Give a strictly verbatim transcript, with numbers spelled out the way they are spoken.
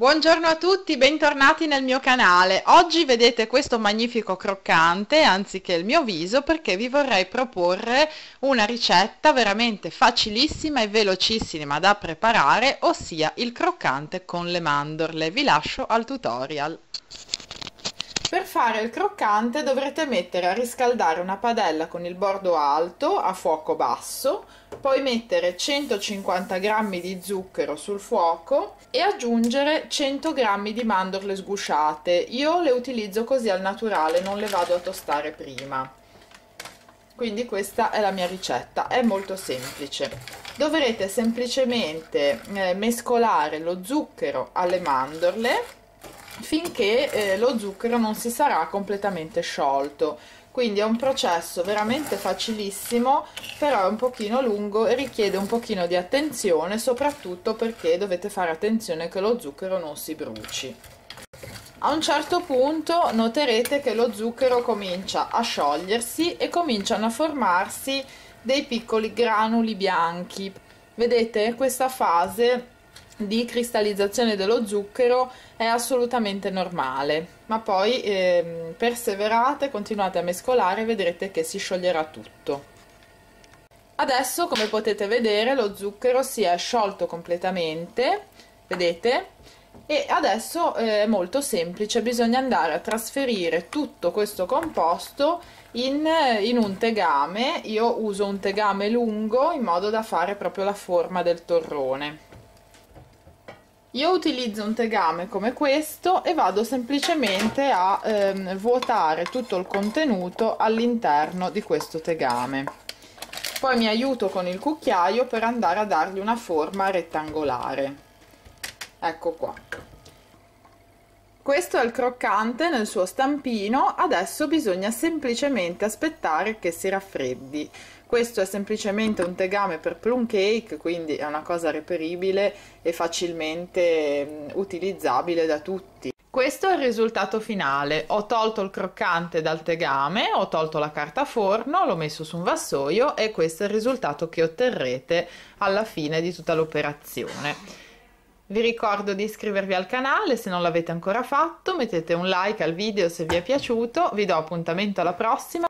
Buongiorno a tutti, bentornati nel mio canale. Oggi vedete questo magnifico croccante anziché il mio viso, perché vi vorrei proporre una ricetta veramente facilissima e velocissima da preparare, ossia il croccante con le mandorle. Vi lascio al tutorial. Per fare il croccante dovrete mettere a riscaldare una padella con il bordo alto a fuoco basso, poi mettere centocinquanta grammi di zucchero sul fuoco e aggiungere cento grammi di mandorle sgusciate. Io le utilizzo così al naturale, non le vado a tostare prima. Quindi questa è la mia ricetta, è molto semplice. Dovrete semplicemente mescolare lo zucchero alle mandorle finché eh, lo zucchero non si sarà completamente sciolto. Quindi è un processo veramente facilissimo, però è un pochino lungo e richiede un pochino di attenzione, soprattutto perché dovete fare attenzione che lo zucchero non si bruci. A un certo punto noterete che lo zucchero comincia a sciogliersi e cominciano a formarsi dei piccoli granuli bianchi. Vedete? Questa fase di cristallizzazione dello zucchero è assolutamente normale, ma poi eh, perseverate, continuate a mescolare e vedrete che si scioglierà tutto. Adesso, come potete vedere, lo zucchero si è sciolto completamente, vedete? E adesso eh, è molto semplice, bisogna andare a trasferire tutto questo composto in, in un tegame. Io uso un tegame lungo in modo da fare proprio la forma del torrone. Io utilizzo un tegame come questo e vado semplicemente a ehm, vuotare tutto il contenuto all'interno di questo tegame. Poi mi aiuto con il cucchiaio per andare a dargli una forma rettangolare. Ecco qua. Questo è il croccante nel suo stampino, adesso bisogna semplicemente aspettare che si raffreddi. Questo è semplicemente un tegame per plum cake, quindi è una cosa reperibile e facilmente utilizzabile da tutti. Questo è il risultato finale. Ho tolto il croccante dal tegame, ho tolto la carta forno, l'ho messo su un vassoio e questo è il risultato che otterrete alla fine di tutta l'operazione. Vi ricordo di iscrivervi al canale se non l'avete ancora fatto, mettete un like al video se vi è piaciuto, vi do appuntamento alla prossima.